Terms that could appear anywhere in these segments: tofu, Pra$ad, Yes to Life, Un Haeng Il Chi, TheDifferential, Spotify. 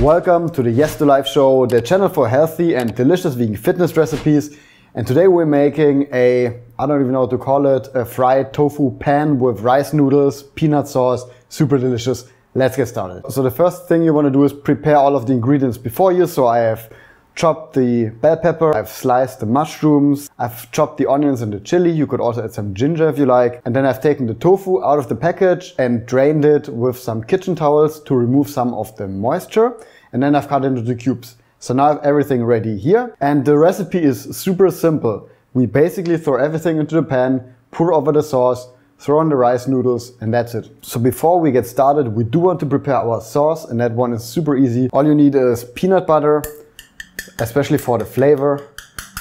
Welcome to the Yes to Life show, the channel for healthy and delicious vegan fitness recipes. And today we're making a, I don't even know what to call it, a fried tofu pan with rice noodles, peanut sauce, super delicious. Let's get started. So the first thing you want to do is prepare all of the ingredients before you. So I have chopped the bell pepper, I've sliced the mushrooms, I've chopped the onions and the chili. You could also add some ginger if you like. And then I've taken the tofu out of the package and drained it with some kitchen towels to remove some of the moisture. And then I've cut into the cubes. So now I have everything ready here. And the recipe is super simple. We basically throw everything into the pan, pour over the sauce, throw in the rice noodles, and that's it. So before we get started, we do want to prepare our sauce, and that one is super easy. All you need is peanut butter, especially for the flavor.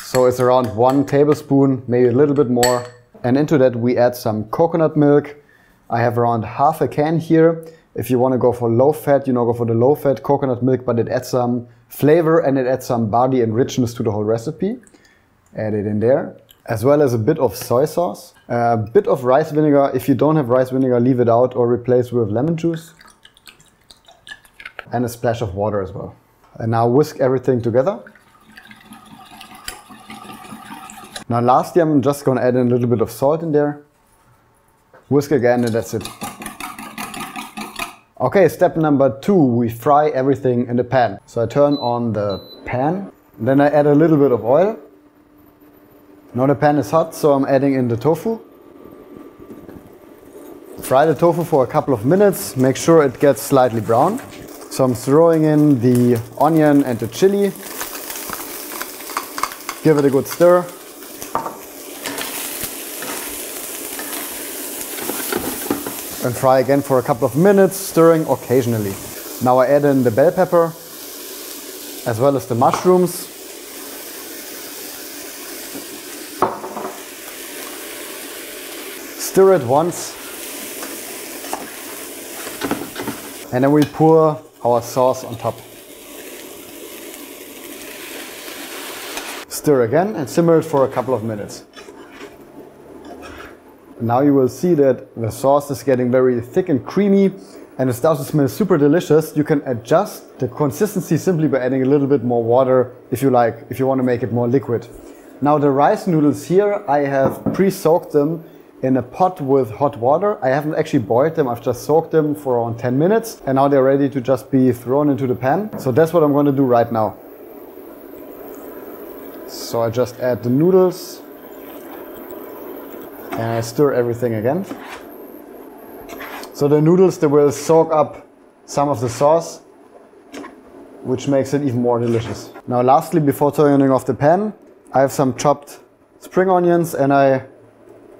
So it's around 1 tablespoon, maybe a little bit more. And into that we add some coconut milk. I have around half a can here. If you want to go for low fat, you know, go for the low fat coconut milk, but it adds some flavor and it adds some body and richness to the whole recipe. Add it in there. As well as a bit of soy sauce, a bit of rice vinegar. If you don't have rice vinegar, leave it out or replace with lemon juice. And a splash of water as well. And now whisk everything together. Now lastly, I'm just going to add in a little bit of salt in there. Whisk again and that's it. Okay, step number 2, we fry everything in the pan. So I turn on the pan, then I add a little bit of oil. Now the pan is hot, so I'm adding in the tofu. Fry the tofu for a couple of minutes, make sure it gets slightly brown. So I'm throwing in the onion and the chili. Give it a good stir. And fry again for a couple of minutes, stirring occasionally. Now I add in the bell pepper, as well as the mushrooms. Stir it once. And then we pour our sauce on top. Stir again and simmer it for a couple of minutes. Now you will see that the sauce is getting very thick and creamy and it starts to smell super delicious. You can adjust the consistency simply by adding a little bit more water if you like, if you want to make it more liquid. Now the rice noodles here, I have pre-soaked them in a pot with hot water. I haven't actually boiled them, I've just soaked them for around 10 minutes and now they're ready to just be thrown into the pan. So that's what I'm going to do right now. So I just add the noodles. And I stir everything again. So the noodles, they will soak up some of the sauce, which makes it even more delicious. Now lastly, before turning off the pan, I have some chopped spring onions and I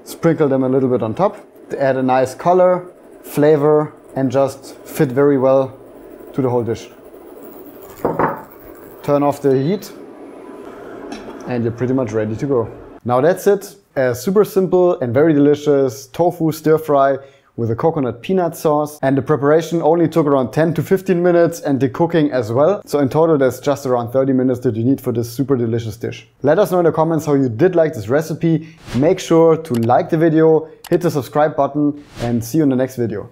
sprinkle them a little bit on top to add a nice color, flavor, and just fit very well to the whole dish. Turn off the heat and you're pretty much ready to go. Now that's it. A super simple and very delicious tofu stir fry with a coconut peanut sauce, and the preparation only took around 10 to 15 minutes and the cooking as well. So in total there's just around 30 minutes that you need for this super delicious dish. Let us know in the comments how you did like this recipe. Make sure to like the video, hit the subscribe button and see you in the next video.